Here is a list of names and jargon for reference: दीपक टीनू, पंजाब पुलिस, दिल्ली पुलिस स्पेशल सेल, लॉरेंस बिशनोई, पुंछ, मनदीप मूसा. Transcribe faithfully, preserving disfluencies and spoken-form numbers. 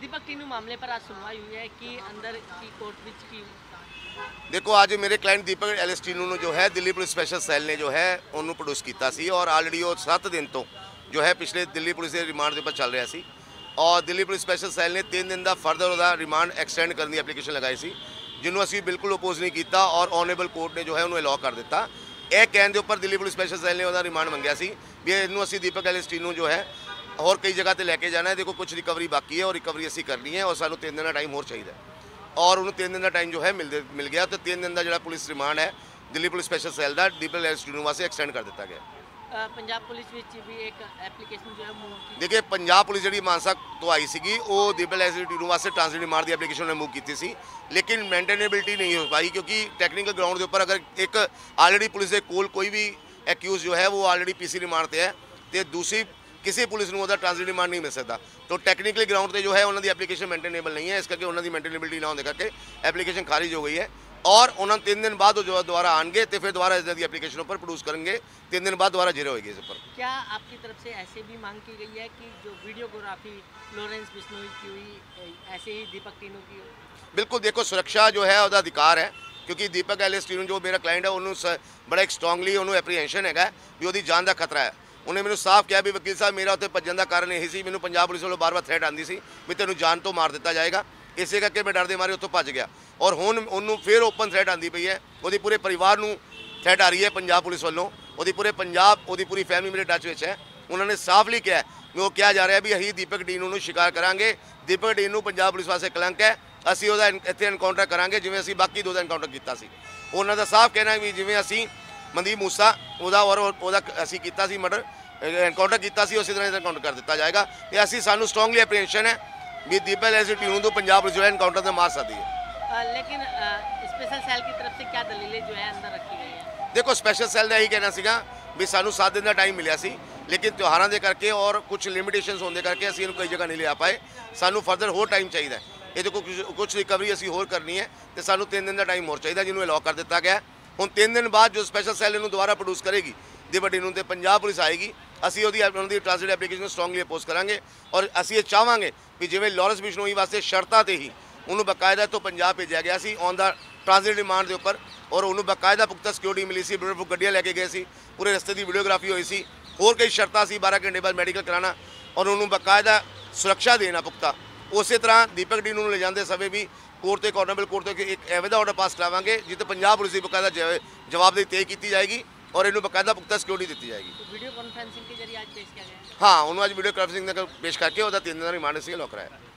दीपक टीनू मामले पर आज सुनवाई हुई है कि अंदर की कोर्ट विच की। देखो आज मेरे client Deepak L S Tinu ने जो है दिल्ली पुलिस स्पेशल सेल ने जो है उन्होंने प्रोड्यूस किया सी और ऑलरेडी वो सात दिन तो जो है पिछले दिल्ली पुलिस रिमांड के उपर चल रहा सी और दिल्ली पुलिस स्पेशल सेल ने तीन दिन का फर्दर उसका रिमांड एक्सटेंड करने की एप्लीकेशन लगाई सी जिन्होंने असी बिल्कुल ओपोज नहीं किया और ऑनरेबल कोर्ट ने जो है उन्होंने अलॉ कर दिया। यह कहने के उपर दिल्ली पुलिस स्पेशल सेल ने उसका रिमांड मंगया सी भी इनू असी दीपक एल एस टीनू जो है और कई जगह पर लैके जाना है। देखो कुछ रिकवरी बाकी है और रिकवरी असी करनी है और सानू तीन दिन का टाइम होर चाहिए और उन्होंने तीन दिन का टाइम जो है मिल मिल गया तो तीन दिन का जो पुलिस रिमांड है दिल्ली पुलिस स्पेशल सेल का दीपक एल एस टीनू वास्ते एक्सटेंड कर दिया गया। पंजाब पुलिस भी एक एप्लीकेशन जो है देखिए पंजाब पुलिस जी मानसा तो आई सी वो दीपक एल एस टीनू वास्ते ट्रांसलेट रिमांड की एप्लीकेशन उन्हें मूव की सी लेकिन मेनटेनेबिलिटी नहीं हो पाई क्योंकि टेक्निकल ग्राउंड के उपर अगर एक ऑलरेडी पुलिस के कोल कोई भी एक्यूज जो है वो ऑलरेडी पी सी रिमांड पर है तो दूसरी किसी पुलिस को उसका ट्रांसलेट रिमांड नहीं मिल सकता तो टेक्निकली ग्राउंड पर जो है उन्होंने एप्लीकेशन मेनटेनेबल नहीं है इस करके उन्होंने मेनटेनेबिलिटी ना होने करके एप्लीकेशन खारिज हो गई है और उन्होंने तीन दिन बाद जो दोबारा आएंगे तो फिर दोबारा इस एप्लीकेशन पर प्रोड्यूस करेंगे। तीन दिन बाद दोबारा जेरे होगी इस पर। क्या आपकी तरफ से ऐसे भी मांग की गई है कि जो वीडियोग्राफी लॉरेंस बिशनोई की हुई ऐसे ही दीपक टीनू की हुई? बिल्कुल देखो सुरक्षा जो है उसका अधिकार है क्योंकि दीपक एल एस टीनू जो मेरा क्लाइंट है उन्होंने बड़ा एक स्ट्रोंगली उन्होंने एप्रीहेंशन है भी उसकी जान का खतरा है। उन्हें मैंने साफ कहा भी वकील साहब मेरा उत्थे भज्जन का कारण यही सी मैंने पंजाब पुलिस वालों बार बार थ्रेट आती सी भी तेनों जान तो मार दिता जाएगा इसे करके मैं डर दे मारे उत्थों भज गया और हुण उन्होंने फिर ओपन थ्रेट आती पई है वो पूरे परिवार को थ्रेट आ रही है पंजाब पुलिस वालों वो पूरे पंजाब वो पूरी फैमिली मेरे टच में है। उन्होंने साफ लिखा है भी वो कहा जा रहा है भी असीं दीपक टीनू नूं शिकार करांगे दीपक टीनू पंजाब पुलिस वास्ते कलंक है असीं उहदा इत्थे एनकाउंटर करांगे जिवें असीं बाकी दो दा एनकाउंटर कीता सी। उन्हों का साफ कहना भी जिवें असीं मनदीप मूसा उहदा और उहदा असीं कीता सी मर्डर एनकाउंटर कीता सी उसी तरह एनकाउंटर कर दिता जाएगा ते असीं सानूं स्ट्रोंगली एप्रीहेंशन है भी दीपक एल एस टीनू तो पंजाब पुलिस जो है एनकाउंटर से मार सकती है। आ, लेकिन आ, स्पेशल सेल की तरफ से क्या दलीलें जो है अंदर रखी गई है? देखो स्पेशल सेल ने यही कहना सीगा भी सानू सात दिन का टाइम मिला सी लेकिन त्यौहारों के करके और कुछ लिमिटेशनस होने करके असीं इन्हूं कई जगह नहीं लिया पाए सानू फर्दर होर टाइम चाहिए ये देखो कुछ कुछ रिकवरी असीं होर करनी है तो सानू तीन दिन का टाइम होर चाहिए जिन्होंने अलॉक कर दिया गया हुण तीन दिन बाद जो स्पेशल सेल इन्हूं दोबारा प्रोड्यूस करेगी दीपक टीनू तो पंजाब पुलिस आएगी असीं उहदी उहदी ट्रांसलेट एप्लीकेशन स्ट्रोंगली अपोज करांगे और असीं ये चाहांगे भी जिवें लॉरेंस बिशनोई वास्ते शर्तां ते ही उन्होंने बकायदा तो पंजाब भेजा गया सी ऑन द ट्रांसलेट रिमांड के उपर और उन्होंने बकायदा पुख्ता सिक्योरिटी मिली सी गड्डियां लैके गए सी पूरे रस्ते की वीडियोग्राफी हुई सी होर कई शर्तां सी बारह घंटे बाद मैडिकल कराना और उन्होंने बकायदा सुरक्षा देना पुख्ता। उस तरह दीपक टीनू नूं ले जांदे समय भी कोर्ट तो एक ऑनरेबल कोर्ट तो एक एवें दा ऑर्डर पास करावांगे जिते पंजाब पुलिस की बकायदा जवाबदेही तय की जाएगी और इन्होंने बकायदा पुख्ता सिक्योरिटी दी जाएगी। वीडियो कॉन्फ्रेंसिंग के जरिए आज पेश किया गया हाँ उन्होंने आज वीडियो कॉन्फ्रेंसिंग पेश करके उसका तीन दिन का रिमांड असी लॉक कराया।